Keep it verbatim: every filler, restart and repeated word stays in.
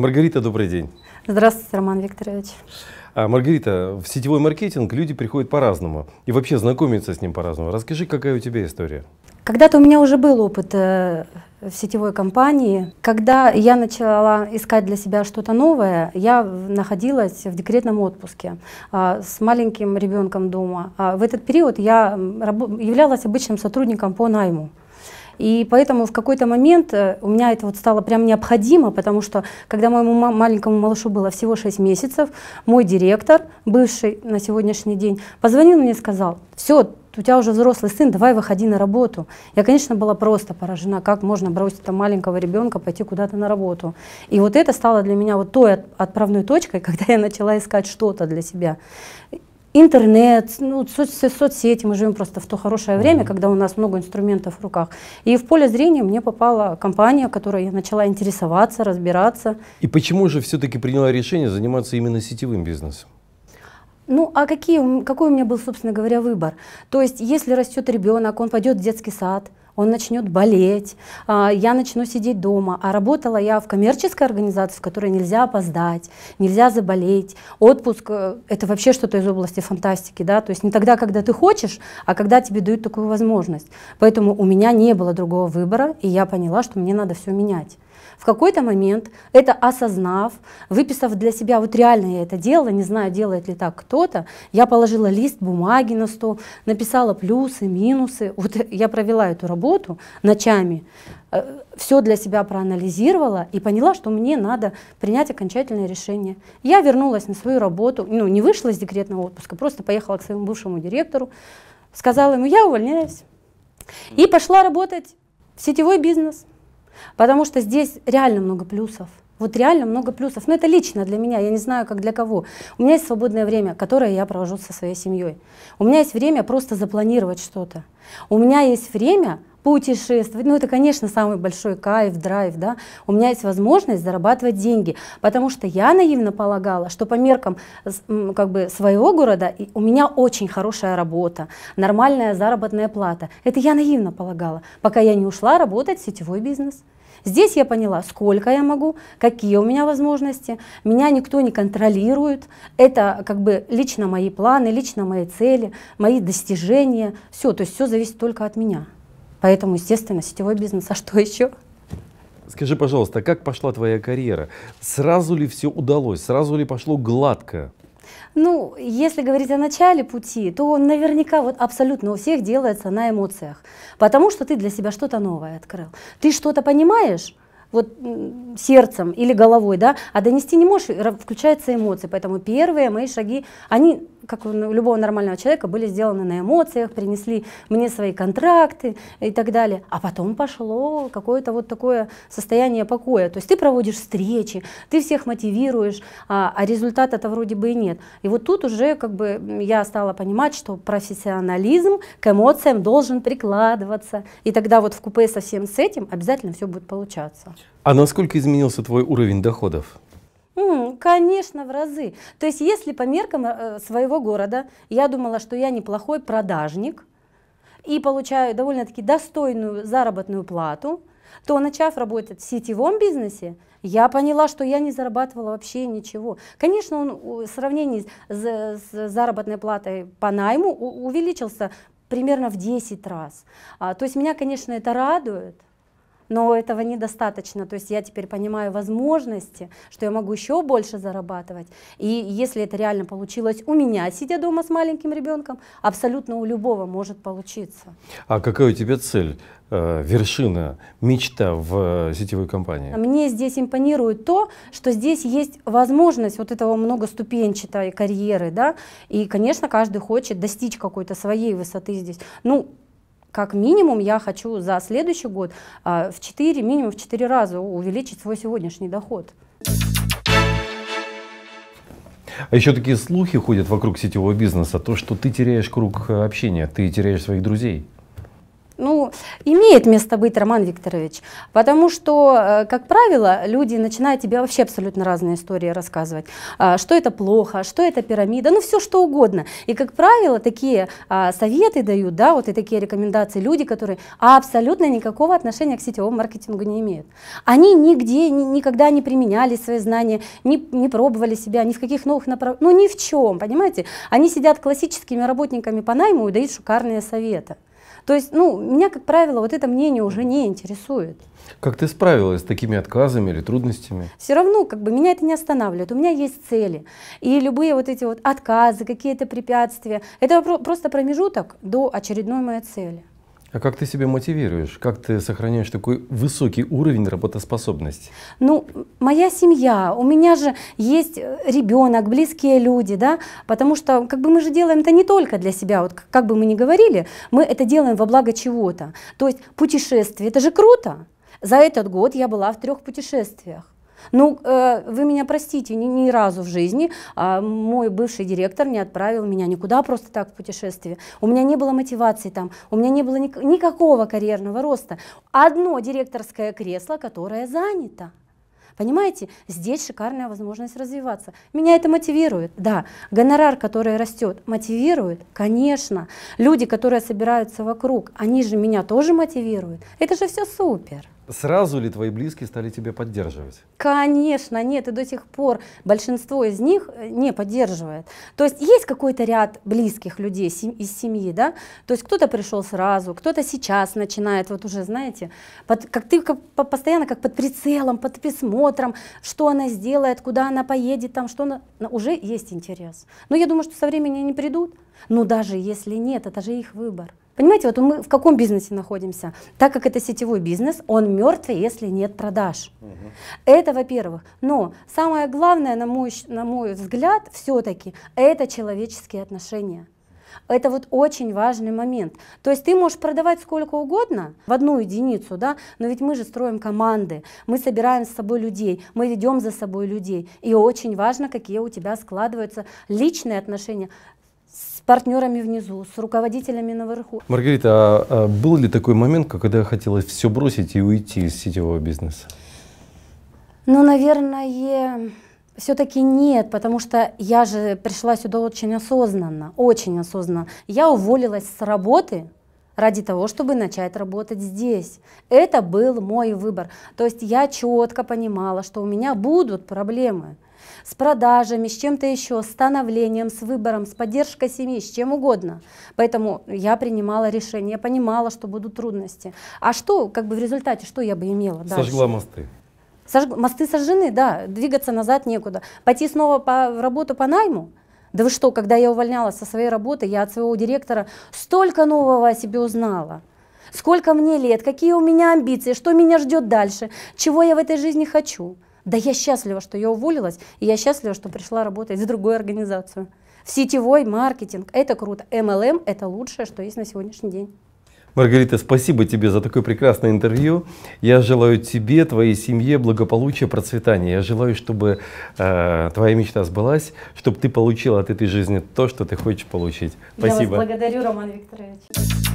Маргарита, добрый день. Здравствуйте, Роман Викторович. Маргарита, в сетевой маркетинг люди приходят по-разному и вообще знакомятся с ним по-разному. Расскажи, какая у тебя история? Когда-то у меня уже был опыт в сетевой компании. Когда я начала искать для себя что-то новое, я находилась в декретном отпуске с маленьким ребенком дома. В этот период я являлась обычным сотрудником по найму. И поэтому в какой-то момент у меня это вот стало прям необходимо, потому что когда моему маленькому малышу было всего шесть месяцев, мой директор, бывший на сегодняшний день, позвонил мне и сказал: «Все, у тебя уже взрослый сын, давай выходи на работу». Я, конечно, была просто поражена, как можно бросить там маленького ребенка, пойти куда-то на работу. И вот это стало для меня вот той отправной точкой, когда я начала искать что-то для себя. Интернет, ну, соц- соцсети, мы живем просто в то хорошее время, когда у нас много инструментов в руках. И в поле зрения мне попала компания, которой я начала интересоваться, разбираться. И почему же все-таки приняла решение заниматься именно сетевым бизнесом? Ну, а какие, какой у меня был, собственно говоря, выбор? То есть, если растет ребенок, он пойдет в детский сад, он начнет болеть, я начну сидеть дома. А работала я в коммерческой организации, в которой нельзя опоздать, нельзя заболеть. Отпуск — это вообще что-то из области фантастики, да? То есть не тогда, когда ты хочешь, а когда тебе дают такую возможность. Поэтому у меня не было другого выбора, и я поняла, что мне надо все менять. В какой-то момент, это осознав, выписав для себя, вот реально я это делала, не знаю, делает ли так кто-то, я положила лист бумаги на стол, написала плюсы, минусы. Вот я провела эту работу ночами, все для себя проанализировала и поняла, что мне надо принять окончательное решение. Я вернулась на свою работу, ну, не вышла из декретного отпуска, просто поехала к своему бывшему директору, сказала ему: я увольняюсь. И пошла работать в сетевой бизнес. Потому что здесь реально много плюсов. Вот реально много плюсов. Но это лично для меня, я не знаю, как для кого. У меня есть свободное время, которое я провожу со своей семьей. У меня есть время просто запланировать что-то. У меня есть время путешествовать. Ну это, конечно, самый большой кайф, драйв, да. У меня есть возможность зарабатывать деньги. Потому что я наивно полагала, что по меркам как бы своего города у меня очень хорошая работа, нормальная заработная плата. Это я наивно полагала, пока я не ушла работать в сетевой бизнес. Здесь я поняла, сколько я могу, какие у меня возможности, меня никто не контролирует, это как бы лично мои планы, лично мои цели, мои достижения, все, то есть все зависит только от меня. Поэтому, естественно, сетевой бизнес, а что еще? Скажи, пожалуйста, как пошла твоя карьера? Сразу ли все удалось, сразу ли пошло гладко? Ну, если говорить о начале пути, то он наверняка вот абсолютно у всех делается на эмоциях, потому что ты для себя что-то новое открыл. Ты что-то понимаешь вот сердцем или головой, да, а донести не можешь, включаются эмоции. Поэтому первые мои шаги, они, как у любого нормального человека, были сделаны на эмоциях, принесли мне свои контракты и так далее. А потом пошло какое-то вот такое состояние покоя. То есть ты проводишь встречи, ты всех мотивируешь, а, а результата-то вроде бы и нет. И вот тут уже как бы я стала понимать, что профессионализм к эмоциям должен прикладываться. И тогда вот в купе со всем с этим обязательно все будет получаться. А насколько изменился твой уровень доходов? Mm, конечно, в разы. То есть если по меркам э, своего города я думала, что я неплохой продажник и получаю довольно-таки достойную заработную плату, то, начав работать в сетевом бизнесе, я поняла, что я не зарабатывала вообще ничего. Конечно, он, в сравнении с, с заработной платой по найму у, увеличился примерно в десять раз. А, то есть меня, конечно, это радует. Но этого недостаточно, то есть я теперь понимаю возможности, что я могу еще больше зарабатывать. И если это реально получилось у меня, сидя дома с маленьким ребенком, абсолютно у любого может получиться. А какая у тебя цель, вершина, мечта в сетевой компании? Мне здесь импонирует то, что здесь есть возможность вот этого многоступенчатой карьеры, да, и, конечно, каждый хочет достичь какой-то своей высоты здесь. Ну, как минимум я хочу за следующий год а, в четыре, минимум в четыре раза увеличить свой сегодняшний доход. А еще такие слухи ходят вокруг сетевого бизнеса, то, что ты теряешь круг общения, ты теряешь своих друзей. Ну, имеет имеет место быть, Роман Викторович, потому что, как правило, люди начинают тебе вообще абсолютно разные истории рассказывать, что это плохо, что это пирамида, ну все что угодно. И, как правило, такие советы дают, да, вот и такие рекомендации люди, которые абсолютно никакого отношения к сетевому маркетингу не имеют. Они нигде, никогда не применяли свои знания, не, не пробовали себя, ни в каких новых направлениях, ну ни в чем, понимаете? Они сидят классическими работниками по найму и дают шикарные советы. То есть, ну, меня, как правило, вот это мнение уже не интересует. Как ты справилась с такими отказами или трудностями? Все равно, как бы, меня это не останавливает. У меня есть цели. И любые вот эти вот отказы, какие-то препятствия, это просто промежуток до очередной моей цели. А как ты себя мотивируешь? Как ты сохраняешь такой высокий уровень работоспособности? Ну, моя семья, у меня же есть ребенок, близкие люди, да, потому что как бы мы же делаем это не только для себя, вот как бы мы ни говорили, мы это делаем во благо чего-то. То есть путешествие, это же круто. За этот год я была в трех путешествиях. Ну, э, вы меня простите, ни, ни разу в жизни э, мой бывший директор не отправил меня никуда просто так в путешествие. У меня не было мотивации там, у меня не было ни, никакого карьерного роста. Одно директорское кресло, которое занято. Понимаете, здесь шикарная возможность развиваться. Меня это мотивирует, да. Гонорар, который растет, мотивирует, конечно. Люди, которые собираются вокруг, они же меня тоже мотивируют. Это же все супер. Сразу ли твои близкие стали тебя поддерживать? Конечно, нет, и до сих пор большинство из них не поддерживает. То есть есть какой-то ряд близких людей из семьи, да? То есть кто-то пришел сразу, кто-то сейчас начинает, вот уже, знаете, под, как ты как, постоянно как под прицелом, под присмотром, что она сделает, куда она поедет, там, что она... Уже есть интерес. Но я думаю, что со временем они придут. Но даже если нет, это же их выбор. Понимаете, вот мы в каком бизнесе находимся? Так как это сетевой бизнес, он мертвый, если нет продаж. Угу. Это, во-первых. Но самое главное, на мой, на мой взгляд, все-таки это человеческие отношения. Это вот очень важный момент. То есть ты можешь продавать сколько угодно, в одну единицу, да, но ведь мы же строим команды, мы собираем с собой людей, мы ведем за собой людей. И очень важно, какие у тебя складываются личные отношения с партнерами внизу, с руководителями наверху. Маргарита, а, а был ли такой момент, когда хотелось все бросить и уйти из сетевого бизнеса? Ну, наверное, все-таки нет, потому что я же пришла сюда очень осознанно, очень осознанно. Я уволилась с работы ради того, чтобы начать работать здесь. Это был мой выбор. То есть я четко понимала, что у меня будут проблемы с продажами, с чем-то еще, с становлением, с выбором, с поддержкой семьи, с чем угодно. Поэтому я принимала решение, я понимала, что будут трудности. А что, как бы в результате, что я бы имела дальше? Сожгла мосты. Сож... Мосты сожжены, да, двигаться назад некуда. Пойти снова по работу по найму? Да вы что, когда я увольнялась со своей работы, я от своего директора столько нового о себе узнала. Сколько мне лет, какие у меня амбиции, что меня ждет дальше, чего я в этой жизни хочу. Да я счастлива, что я уволилась, и я счастлива, что пришла работать в другую организацию. В сетевой маркетинг – это круто, эм эл эм – это лучшее, что есть на сегодняшний день. Маргарита, спасибо тебе за такое прекрасное интервью. Я желаю тебе, твоей семье благополучия, процветания. Я желаю, чтобы э, твоя мечта сбылась, чтобы ты получила от этой жизни то, что ты хочешь получить. Спасибо. Я вас благодарю, Роман Викторович.